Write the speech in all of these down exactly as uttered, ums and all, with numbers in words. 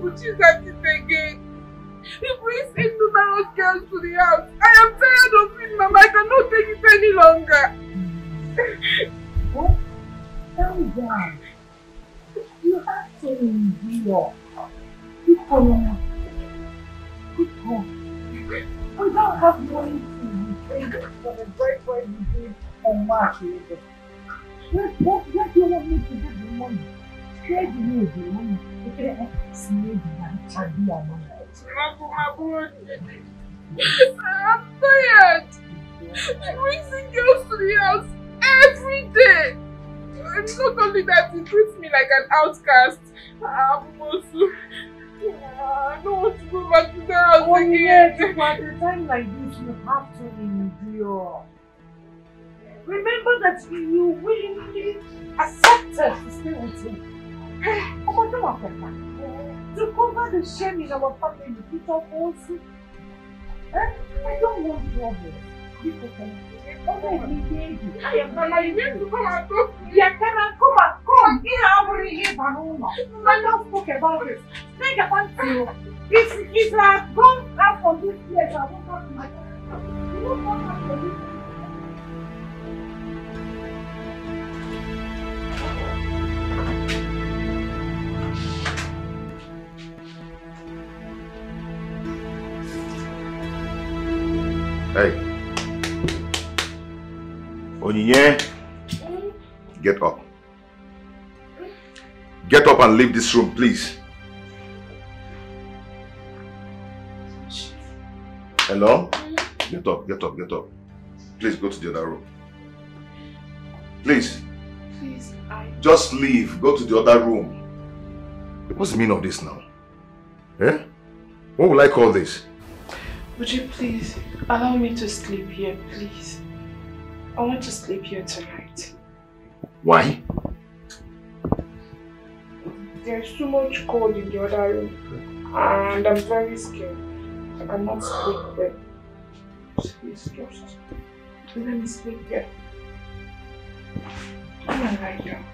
put you guys in the game. If we send numerous girls to the house, I am tired of it, Mama. I cannot take it any longer. What? Calm down. You have to endure. Keep on. Keep on. We don't have money to repay for the great way we did on March. What, what, what do you want me to do with the money? Where do you want the money? You can help us make that and be our money. I'm tired. It brings the girls to the house every day. And not only that, it treats me like an outcast. I'm also. I don't want to go back to the house oh, again. Yes, but at a time like this, you have to endure. Remember that you willingly accepted to stay with him. Oh, don't affect that. To cover the shame in our family, we put up also. Eh? I don't want trouble. People can you. I am Mama, you need to come and talk to me. Yeah, come and come and come. Here, I'm already here, Banoma. I don't talk about it. Take a fancy. It's, it's like gone out from this place. I won't talk to my family. You won't talk to my family. Hey, Onyinye, get up. Get up and leave this room, please. Hello? Get up, get up, get up. Please go to the other room. Please. Please, I... Just leave, go to the other room. What's the meaning of this now? Eh? What will I call this? Would you please allow me to sleep here, please? I want to sleep here tonight. Why? There's too much cold in the other room, and I'm very scared. I cannot sleep there. Please just let me sleep here. Come on, lie down.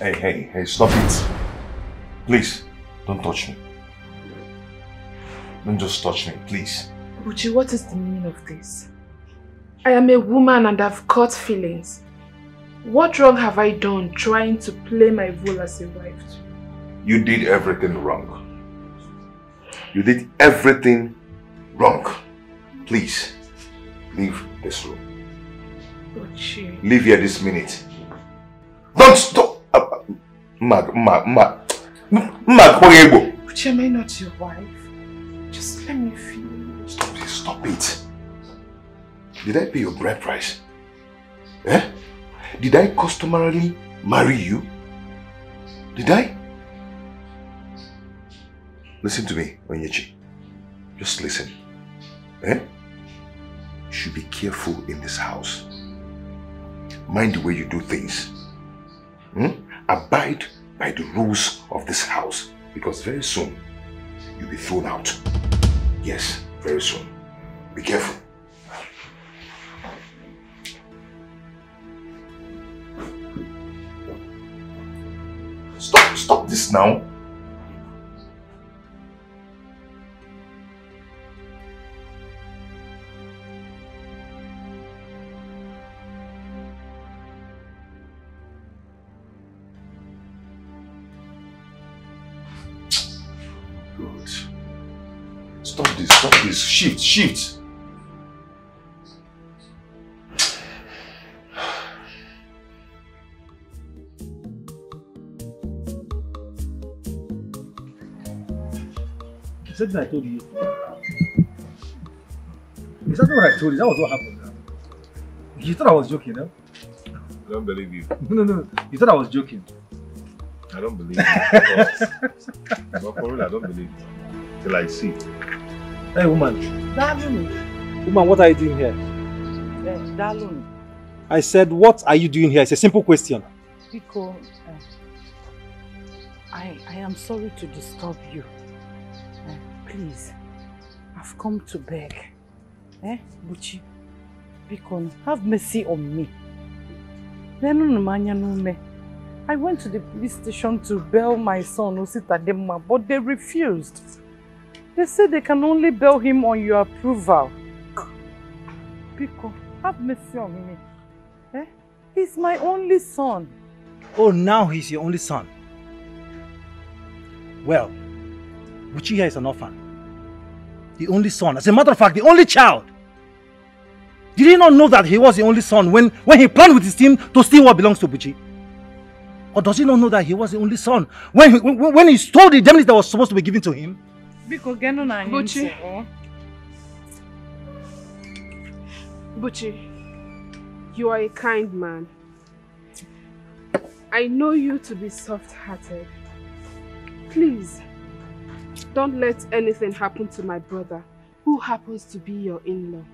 Hey, hey, hey, stop it. Please, don't touch me. Don't just touch me, please. Uche, what is the meaning of this? I am a woman and I've got feelings. What wrong have I done trying to play my role as a wife? You did everything wrong. You did everything wrong. Please, leave this room. Uche. Leave here this minute. Don't stop! Mag, Mag, Mag, Mag, Uche, am I not your wife? Just let me feel. Stop it, stop it. Did I pay your bride price? Eh? Did I customarily marry you? Did I? Listen to me, Onyechi. Just listen. Eh? You should be careful in this house. Mind the way you do things. Hmm? Abide by the rules of this house, because very soon you'll be thrown out. Yes, very soon. Be careful. Stop, stop this now. Stop this, stop this. Shift, shift. Is that what I told you? Is that what I told you? That was what happened. You thought I was joking, huh? I don't believe you. No, no, no. You thought I was joking. I don't believe you. But for real, I don't believe you. Till I see. Hey, woman. Darling. Woman, what are you doing here? Yes, darling. I said, what are you doing here? It's a simple question. Biko, uh, I, I am sorry to disturb you. Uh, please, I've come to beg. Eh, Buchi? Have mercy on me. I went to the police station to bail my son, Ositadema, but they refused. They said they can only bail him on your approval. Biko, have mercy on me. Eh? He's my only son. Oh, now he's your only son. Well, Buchi here is an orphan. The only son. As a matter of fact, the only child. Did he not know that he was the only son when, when he planned with his team to steal what belongs to Buchi? Or does he not know that he was the only son when he, when, when he stole the indemnity that was supposed to be given to him? Buchi, Buchi, you are a kind man. I know you to be soft-hearted. Please, don't let anything happen to my brother, who happens to be your in-law.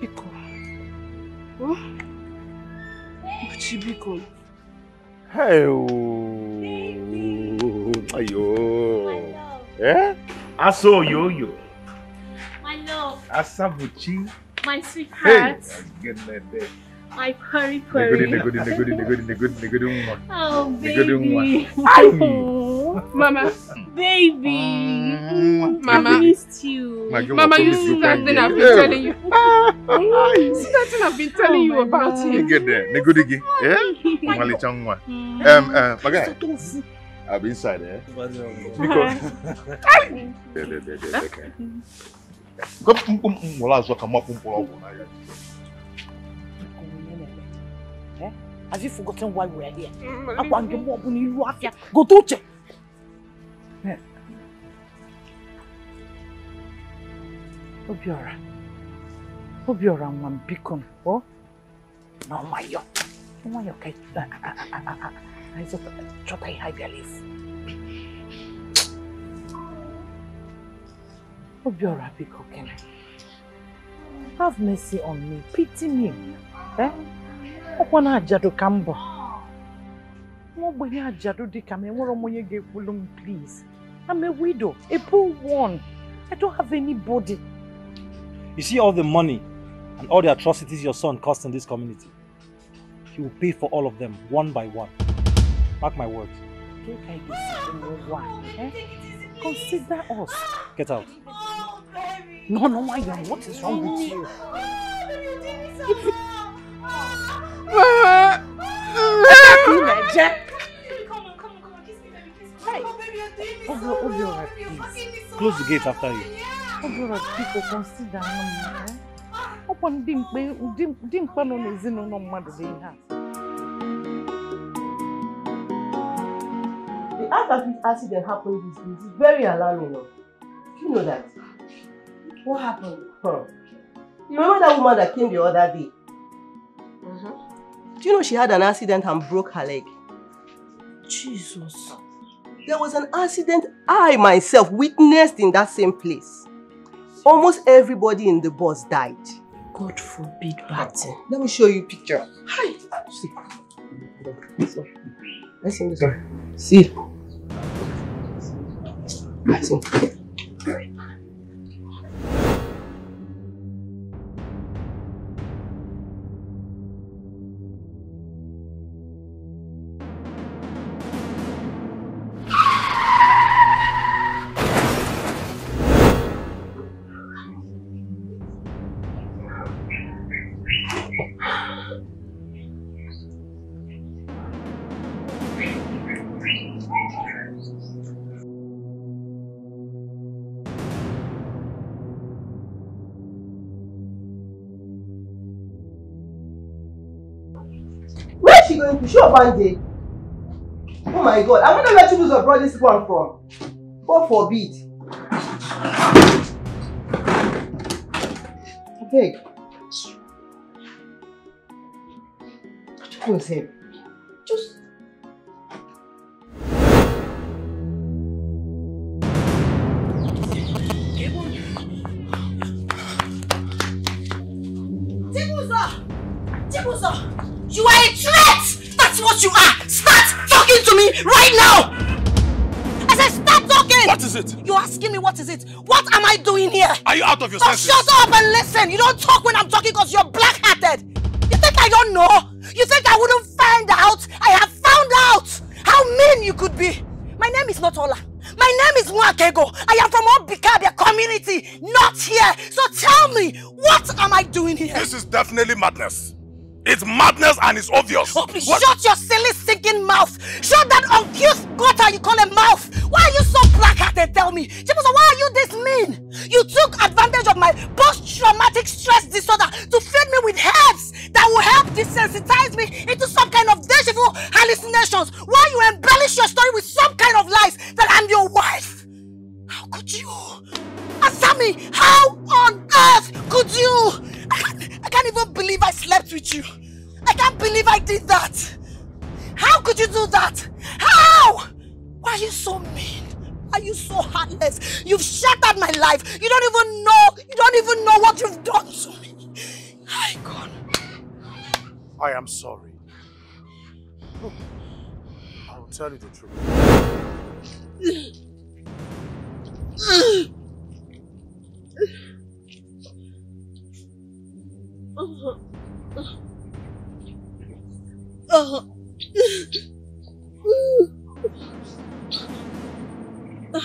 Biko. Oh? Buchi, Biko. Hey, ayo. Eh? Aso yo yo. My love. Asa Buchi. My sweetheart. Hey, my purry purry. Oh, baby. Oh, Mama. Baby. Mm, Mama. I missed you. My Mama, you see that thing I've been telling you. See that thing I've been telling you about him. Get there. Negudigi. Yeah? Um, uh, my guy. I'll be inside, eh? Because. There, there, there, there. Come. Have you forgotten why we are here? I want you more money. You have here. Go do it. Obiora, Obiora, man, Biko, oh, no, my yo, no, my yo, I, I, I just thought I had a leaf. Obiora, Biko, can have mercy on me, pity me, eh? Okwana ajado kambo. Nobody ajado di kame. Woro moye gekulum, please. I'm a widow, a poor one. I don't have anybody. You see all the money and all the atrocities your son caused in this community. He will pay for all of them one by one. Mark my words. Take eh? Consider us. Get out. Oh, baby. No, no, my God. What is wrong with you? Come on, come on, come on, kiss me, baby, kiss me. Hey. Oh, baby, you're doing me so well. Oh, you're right, please. Close the gate after you. Oh, you're right, people, consider me. Upon dim, dim, dim, panon is in no matter the house. The act of this accident happened this week is very alarming. You know that? What happened? Huh. You remember that woman that came the other day? Mm-hmm. Do you know she had an accident and broke her leg? Jesus. There was an accident I myself witnessed in that same place. Almost everybody in the bus died. God forbid, Martin. Let me show you a picture. Hi. See. Let's see this one. See. Let's see. you going to show up one day? Oh my God, I'm not gonna let you lose your brother's one from. God forbid. I beg. What do you Just. You are a threat! That's what you are! Start talking to me right now! I said stop talking! What is it? You're asking me what is it? What am I doing here? Are you out of your so senses? Shut up and listen! You don't talk when I'm talking because you're black-hearted! You think I don't know? You think I wouldn't find out? I have found out how mean you could be! My name is not Ola. My name is Nwakego. I am from Obikabia community, not here! So tell me, what am I doing here? This is definitely madness. It's madness and it's obvious. Oh, please, what? Shut your silly, stinking mouth. Shut that uncouth gutter you call a mouth. Why are you so black-hearted, tell me? Chibuza, why are you this mean? You took advantage of my post-traumatic stress disorder to feed me with herbs that will help desensitize me into some kind of deja vu hallucinations. Why you embellish your story with some kind of lies that I'm your wife? How could you? Asami, how on earth could you? I can't, I can't even believe I slept with you. I can't believe I did that. How could you do that? How? Why are you so mean? Why are you so heartless? You've shattered my life. You don't even know. You don't even know what you've done to me. My God. I am sorry. Look, I will tell you the truth. Oh, oh, oh. Oh. Oh. Oh.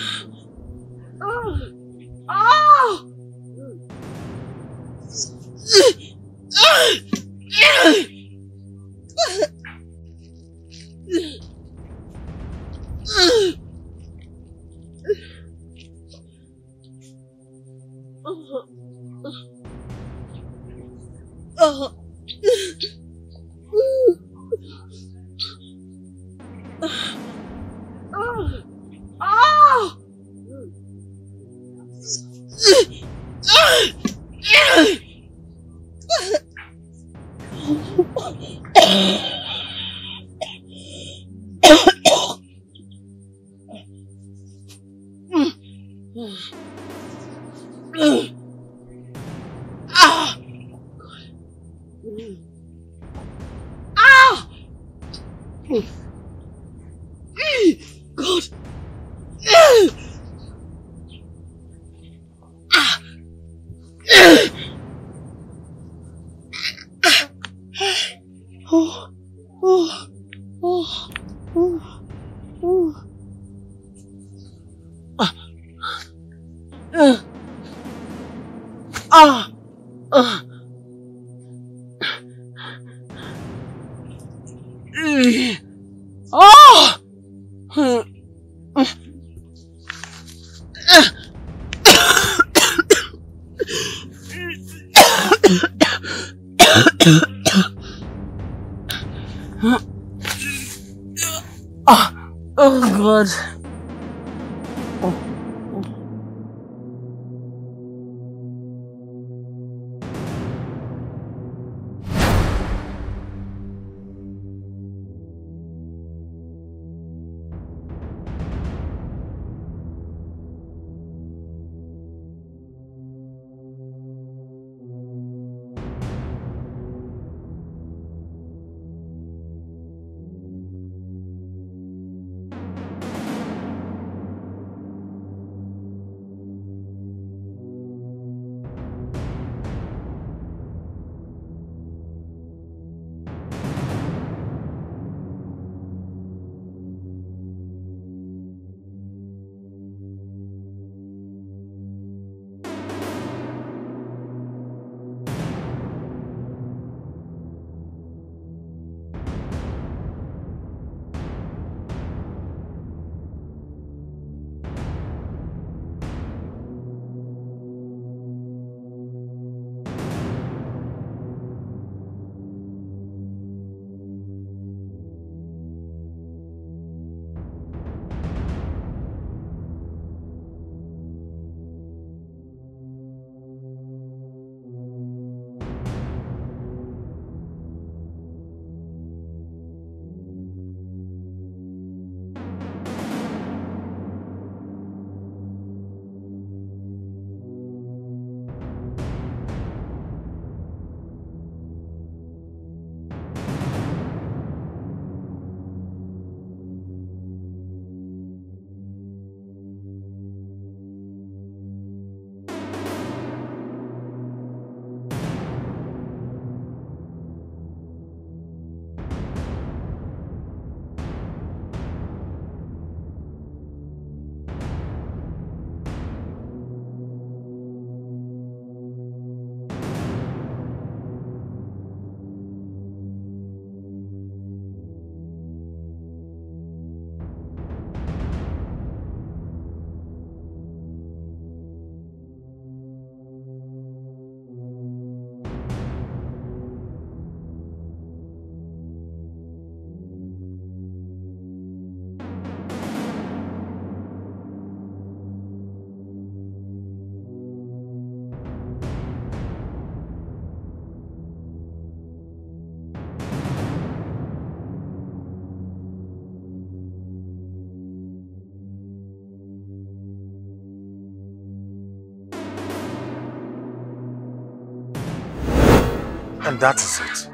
Oh. Oh. And that is it.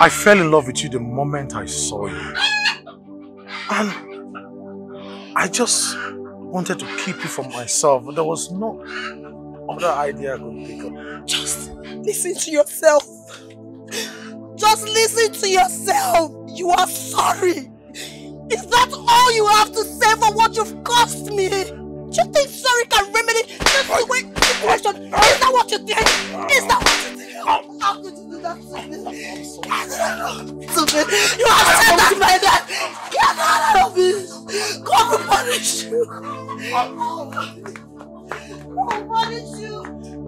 I fell in love with you the moment I saw you. And I just wanted to keep you for myself. There was no other idea I could think of. Just listen to yourself. Just listen to yourself. You are sorry. Is that all you have to say for what you've caused me? Do you think sorry can remedy this situation? Is that what you think? Is that what you think? How could you do that to me? You have said that to my dad! Get out of me! God will punish you! God will punish you!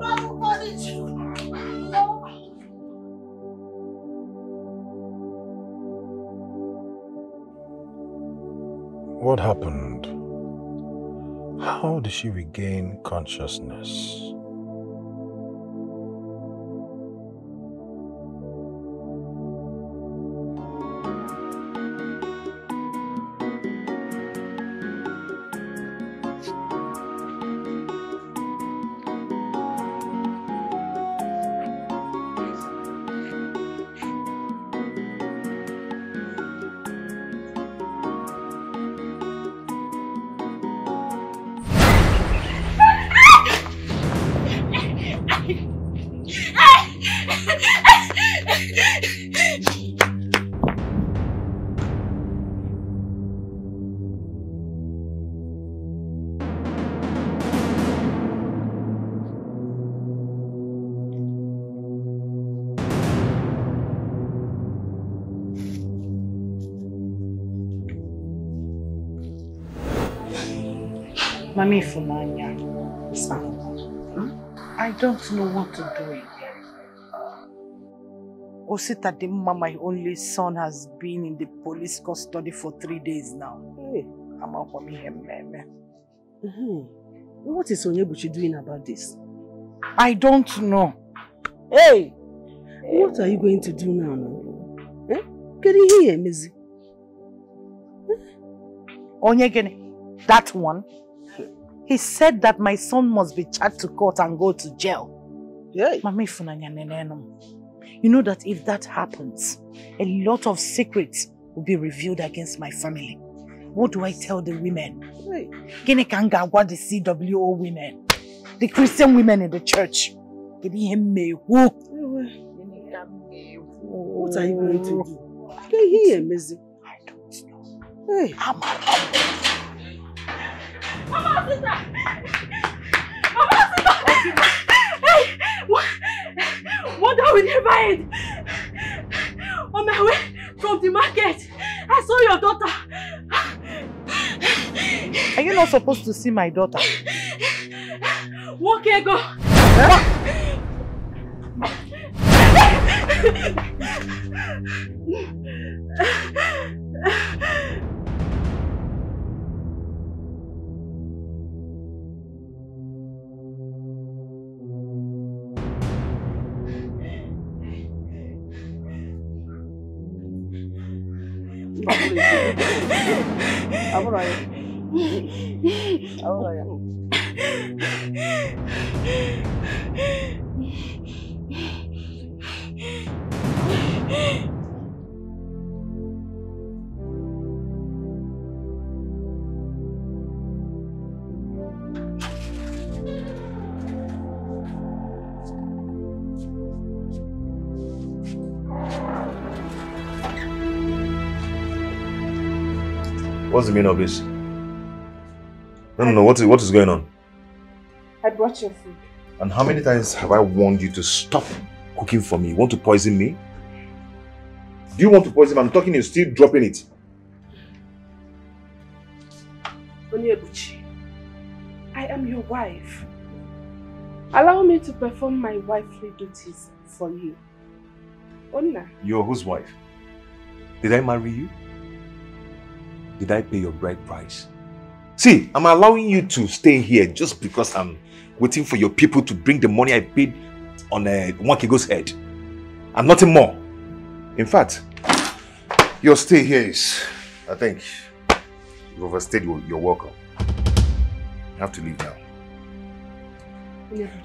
God will punish you! No. What happened? How did she regain consciousness? Mami Funanya, I don't know what to do again. Osita Mama, my only son, has been in the police custody for three days now. Hey, I'm out for me, Meme. What is Onyebuchi doing about this? I don't know. Hey, what are you going to do now? Eh? Get in here, Mizi. Onyegene, that one. He said that my son must be charged to court and go to jail. Yeah. Mami Funanya Nenenum. You know that if that happens, a lot of secrets will be revealed against my family. What do I tell the women? Gini Kangagwa, the C W O women, the Christian women in the church. What are you going to do? I don't know. Hey. I'm out. Come on, sister! Come on, sister! Hey! What? Wonder will never end! On my way from the market, I saw your daughter! Are you not supposed to see my daughter? Walk here, go! Huh? I'm alright. I'm alright. What's the meaning of this? No, no, no. What is, what is going on? I brought your food. And how many times have I warned you to stop cooking for me? You want to poison me? Do you want to poison me? I'm talking, you're still dropping it. Onyebuchi, I am your wife. Allow me to perform my wifely duties for you. Onna. You're whose wife? Did I marry you? Did I pay your bride price? See, I'm allowing you to stay here just because I'm waiting for your people to bring the money I paid on a Nwakego's head. And nothing more. In fact, your stay here is, I think, you've overstayed your welcome. You have to leave now.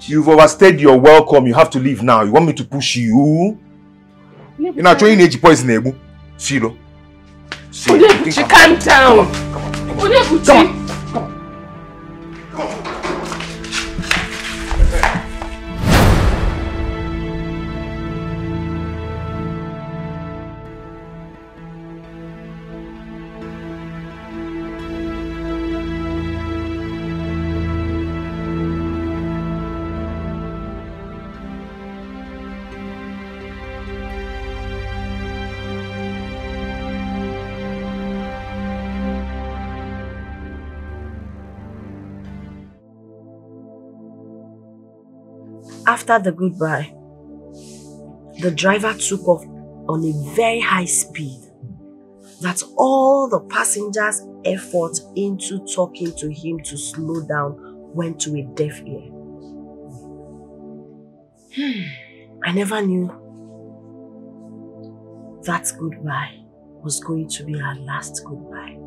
You've overstayed your welcome. You have to leave now. You want me to push you? You're not trying age poison, Ebu. Silo. Silo. Calm down. Come on. Come on. After the goodbye, the driver took off on a very high speed. That's all the passengers' effort into talking to him to slow down went to a deaf ear. Hmm. I never knew that goodbye was going to be our last goodbye.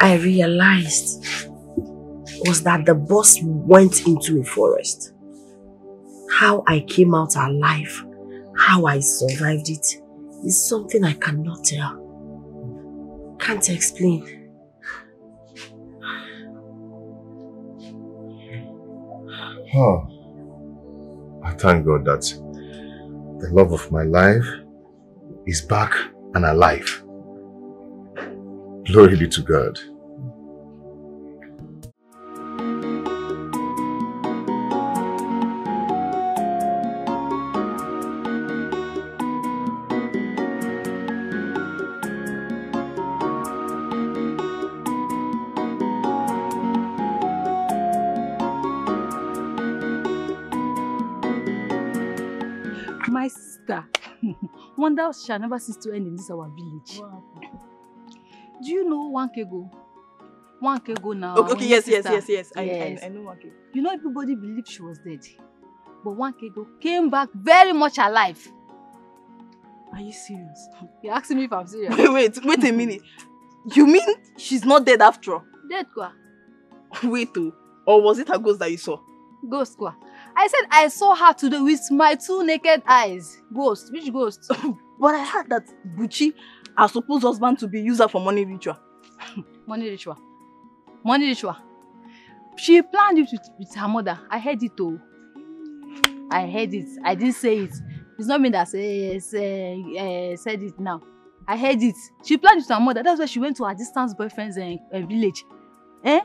I realized was that the bus went into a forest. How I came out alive, how I survived it, is something I cannot tell. Can't explain. Oh, I thank God that the love of my life is back and alive. Glory be to God. My sister, wonder shall never cease to end in this our village. Wow. Do you know Wankego? Wankego now. Okay, okay yes, yes, yes, yes, I, yes. I, I know Wankego. You know, everybody believed she was dead. But Wankego came back very much alive. Are you serious? You're asking me if I'm serious. Wait, wait, wait a minute. You mean she's not dead after all? Dead, kwa. Wait, oh. Or was it her ghost that you saw? Ghost, kwa. I said I saw her today with my two naked eyes. Ghost. Which ghost? But I heard that Buchi, our supposed husband, to be used for money ritual. Money ritual. Money ritual. She planned it with, with her mother. I heard it though. I heard it. I didn't say it. It's not me that says, uh, uh, said it now. I heard it. She planned it to her mother. That's why she went to her distant boyfriend's uh, uh, village. Eh?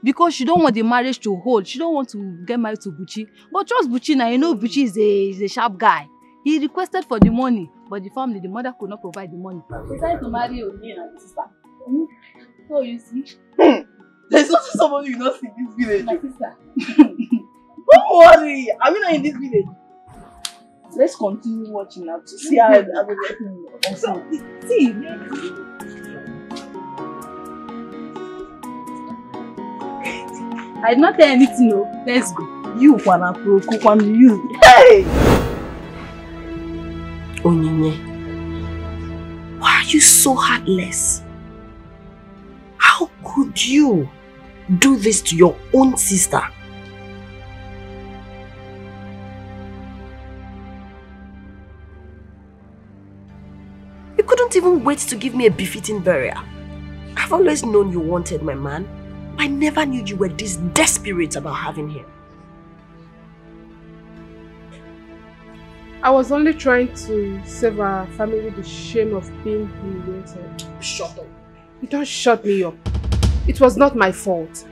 Because she don't want the marriage to hold. She don't want to get married to Buchi. But trust Buchi now. You know Buchi is a, is a sharp guy. He requested for the money, but the family, the mother could not provide the money. She decided to marry Obi and sister. Hmm? So you see? There's also somebody you don't see in this village. My sister. Don't worry. I'm not in this village. Let's continue watching now to see how it happens. So, see. I did not tell anything, no. Let's go. You wanna cook on you. Hey! Onyinye, why are you so heartless? How could you do this to your own sister? You couldn't even wait to give me a befitting burial. I've always known you wanted my man. I never knew you were this desperate about having him. I was only trying to save our family the shame of being humiliated. Shut up. You don't shut me up. It was not my fault.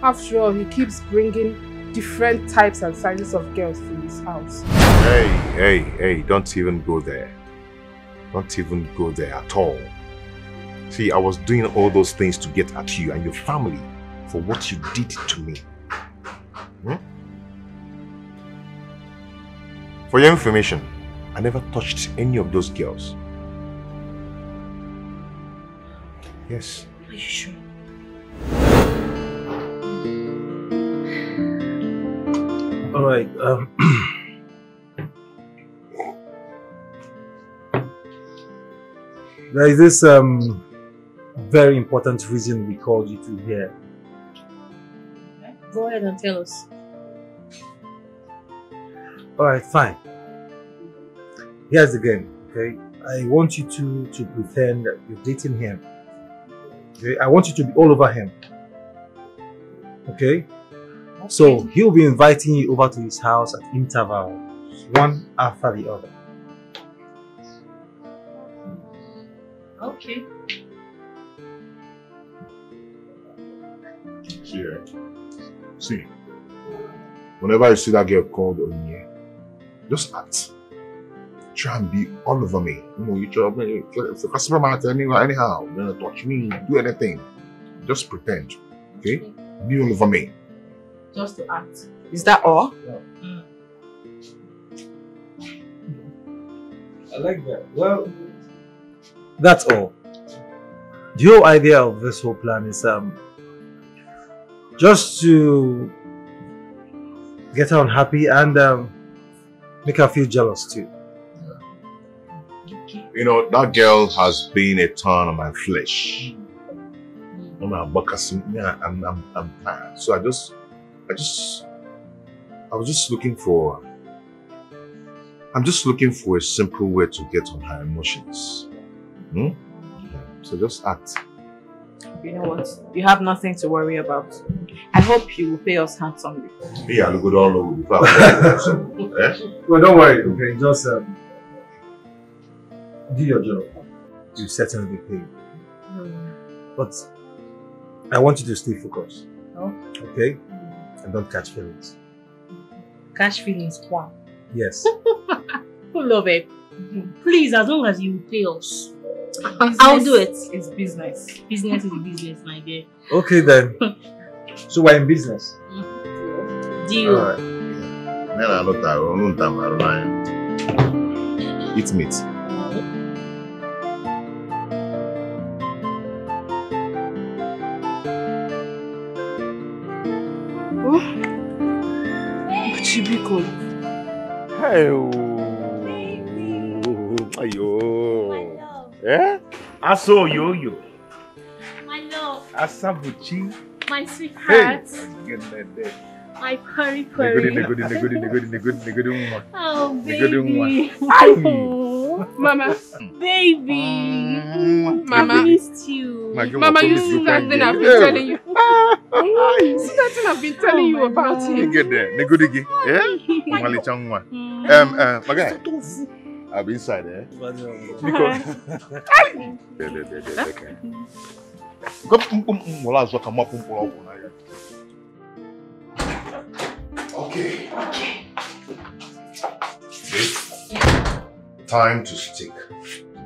After all, he keeps bringing different types and sizes of girls to his house. Hey, hey, hey, don't even go there. Don't even go there at all. See, I was doing all those things to get at you and your family for what you did to me. Hmm? For your information, I never touched any of those girls. Yes. Are you sure? All right. Um, there is this um, very important reason we called you to here. Go ahead and tell us. All right, fine. Here's the game, okay? I want you to, to pretend that you're dating him. Okay? I want you to be all over him. Okay? Okay. So he'll be inviting you over to his house at intervals, one after the other. Okay. Yeah. See, whenever you see that girl called Onyinye, just act. Try and be all over me. You know, you try to customer matter anyhow. You know, touch me, do anything. Just pretend. Okay? Okay? Be all over me. Just to act. Is that all? Yeah. Mm. I like that. Well, that's all. The whole idea of this whole plan is um just to get her unhappy and um, make her feel jealous too. You know, that girl has been a thorn on my flesh. I'm I'm, I'm, I'm tired. So I just, I just, I was just looking for, I'm just looking for a simple way to get on her emotions. Hmm? Yeah. So just act. You know what? You have nothing to worry about. I hope you will pay us handsomely. Yeah, look good all over the Well, don't worry, okay? Just um, do your job. You certainly be paid. Mm. But I want you to stay focused. Oh. Okay? Mm. And don't catch feelings. Catch feelings, quoi? Yes. Full of it. Please, as long as you pay us. Business, I'll do it. It's business. Business is business, my dear. Okay then. So we're in business. Deal. All right. Yeah. Eat meat. Oh. Chibiko. Hey. Ayo. Yeah? I saw yo-yo. My love. I saw Buchi. My sweetheart. Hey. My purry purry. Oh, baby. Oh, Mama. Baby. Mama. I missed you. Mama, you see that thing I've been telling you. You see that thing I've been telling you about him. Get there. Yeah? Um, uh, my guy. I'll be inside, eh? Because. There, there, there, there, there. Okay. Okay. Yeah. Time to stick to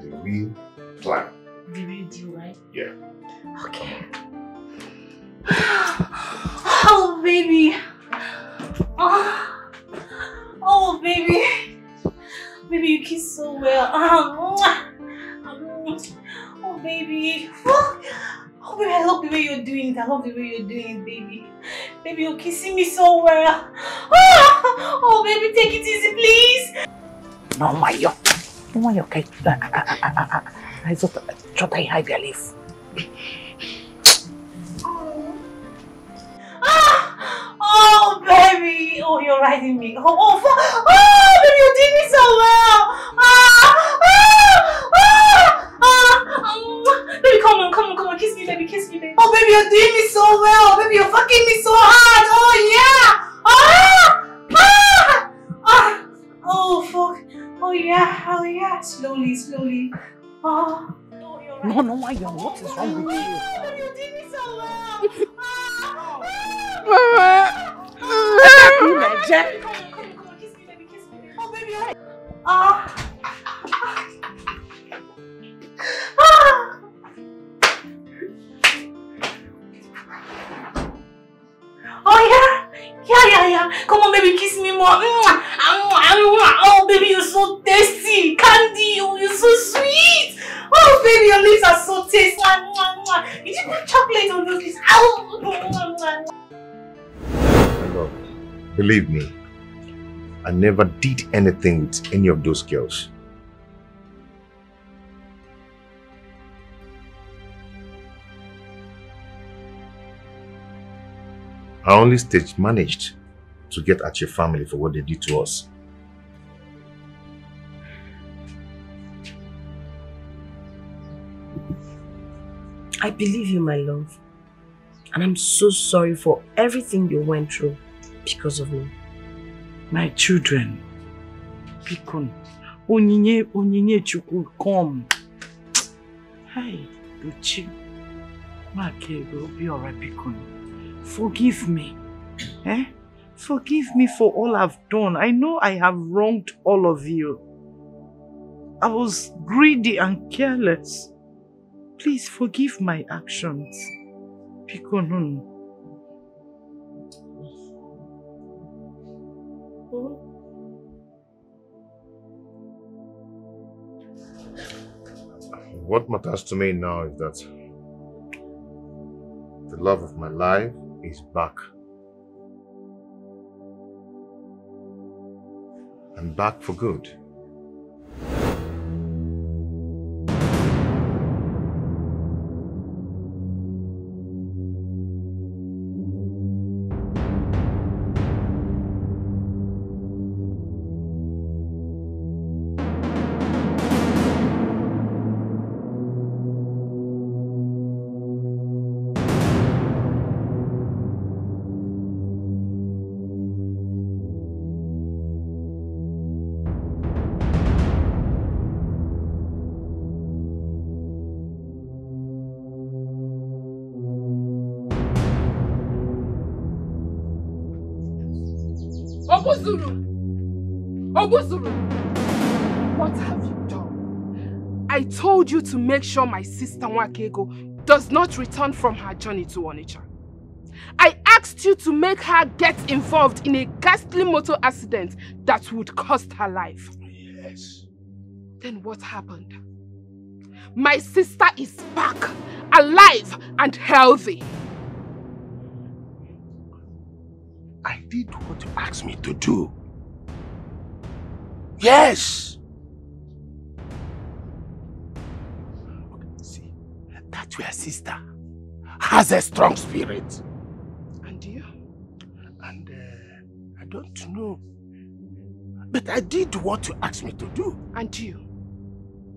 the real plan. The real deal, right? Yeah. Okay. Oh, baby. Oh, oh baby. Baby, you kiss so well. Oh, baby. Oh, baby, I love the way you're doing it. I love the way you're doing it, baby. Baby, you're kissing me so well. Oh, oh baby, take it easy, please. No, my yo. No, my yo. Okay. I thought I had a leaf. Oh, baby. Oh, you're riding me. Oh, oh, oh baby, you're doing me so well. Ah, ah, ah, ah. Baby, come on, come on, come on. Kiss me, baby, kiss me, baby. Oh, baby, you're doing me so well. Baby, you're fucking me so hard. Oh, yeah. Ah, ah, ah. Oh, fuck. Oh, yeah. Oh, yeah. Slowly, slowly. Oh. Oh, you're right. No, no, my young. What is wrong with you? Oh, baby, you're doing me so well. Ah, ah. Jack. Come on, come on, come on, kiss me, baby, kiss me, baby. Oh, baby, I... Ah! Ah! Oh, yeah! Yeah, yeah, yeah! Come on, baby, kiss me more! Oh, baby, you're so tasty! Candy, oh, you're so sweet! Oh, baby, your lips are so tasty! Did you put chocolate on those lips? Ow! Believe me, I never did anything with any of those girls. I only stage managed to get at your family for what they did to us. I believe you, my love. And I'm so sorry for everything you went through. Because of me. My children. Pikun. Onyinye, Onyinye Chukwu, come. Hi, Duchi. Maki, will be alright, Pikun. Forgive me. Eh? Forgive me for all I've done. I know I have wronged all of you. I was greedy and careless. Please forgive my actions. Pikun. What matters to me now is that the love of my life is back. I'm back for good. What have you done? I told you to make sure my sister Nwakego does not return from her journey to Onitsha. I asked you to make her get involved in a ghastly motor accident that would cost her life. Yes. Then what happened? My sister is back, alive and healthy. I did what you asked me to do. Yes! Okay, see, that your sister has a strong spirit. And you? And uh, I don't know. But I did what you asked me to do. And you?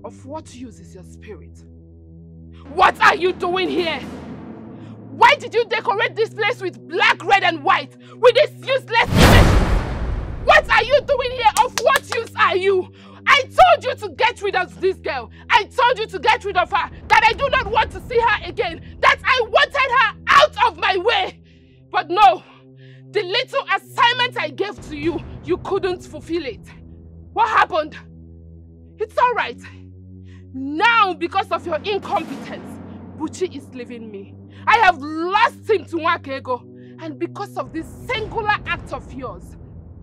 Of what use is your spirit? What are you doing here? Why did you decorate this place with black, red and white? With this useless image? What are you doing here? Of what are you? I told you to get rid of this girl. I told you to get rid of her. That I do not want to see her again. That I wanted her out of my way. But no, the little assignment I gave to you, you couldn't fulfill it. What happened? It's all right. Now, because of your incompetence, Buchi is leaving me. I have lost him to Nwakego. And because of this singular act of yours,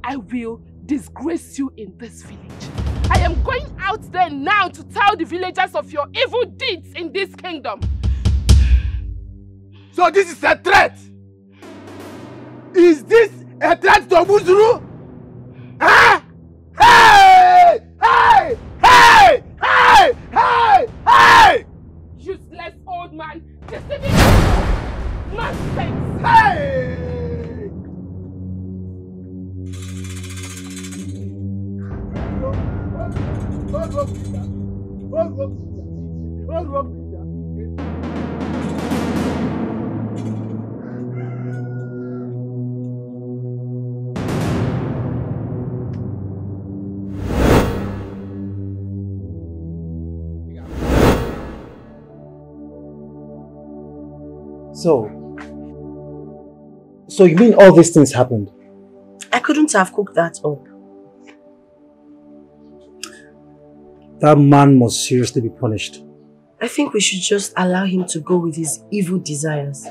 I will disgrace you in this village. I am going out there now to tell the villagers of your evil deeds in this kingdom. So this is a threat? Is this a threat to Muzuru? Huh? Hey! Hey! Hey! Hey! Hey! Hey! Useless old man, deceiving people! Nonsense! Hey! What wrong with that? What wrong with that? What wrong with that? So, so you mean all these things happened? I couldn't have cooked that up. That man must seriously be punished. I think we should just allow him to go with his evil desires.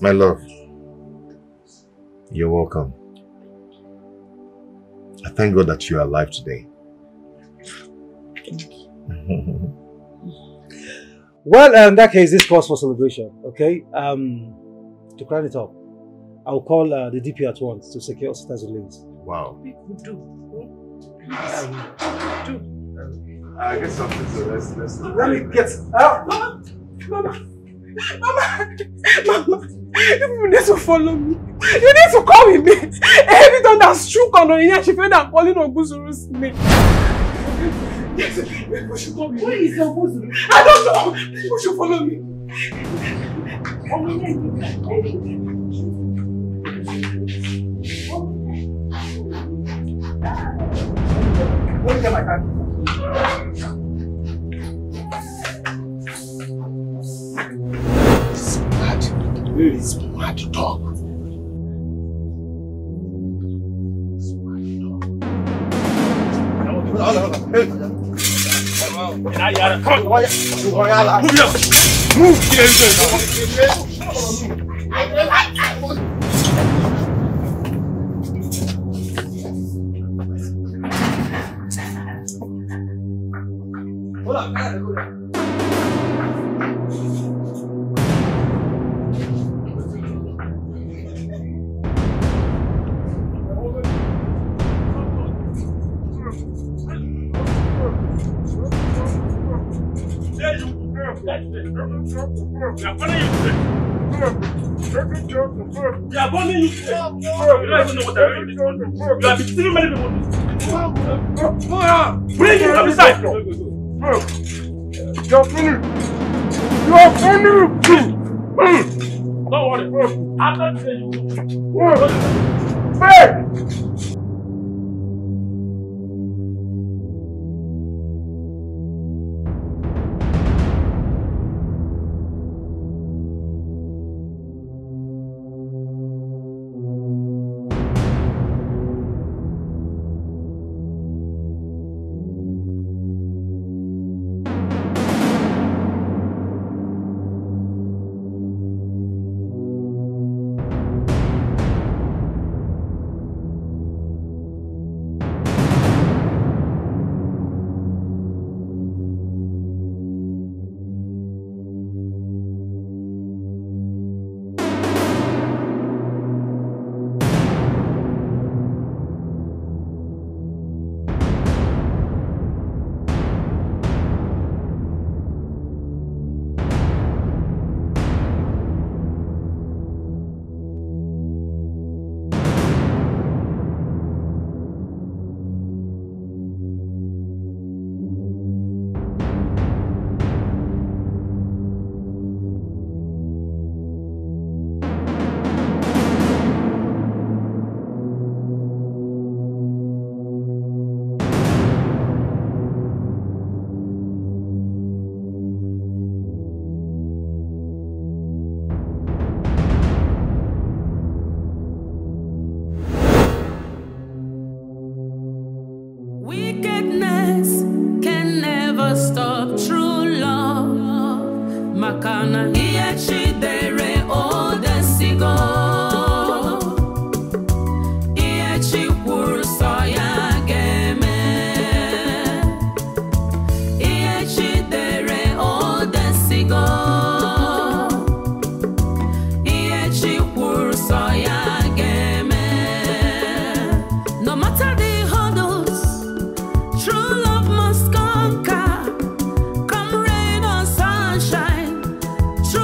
My love, you're welcome. I thank God that you are alive today. Thank you. Well, in that case, this calls for celebration, okay? Um, to crown it up, I'll call uh, the D P at once to secure Osita's release. Wow. We could do. Do. I get something, so let's let's. Let me get. Uh, Mama, Mama, Mama, Mama. You need to follow me. You need to come with me. Every time that struck on her, she felt that calling on Guzuru's name. Yes, people should come with me. Where is your Guzuru? I don't know. People should follow me. Oh, look at my hand. This mad, this mad dog. This mad dog. Hey! Move! Move! Move! Hold on, I gotta go down. They are burning you. You don't even know what they're doing. You are deceiving many people. Bring him up inside. You're funny! You're funny! Don't worry! I'm not saying you! Hey! kana iye chidere odesigo iye chikwuru so ya geme iye chidere odesigo iye chikwuru so ya geme. No matter the hurdles, true love must conquer. True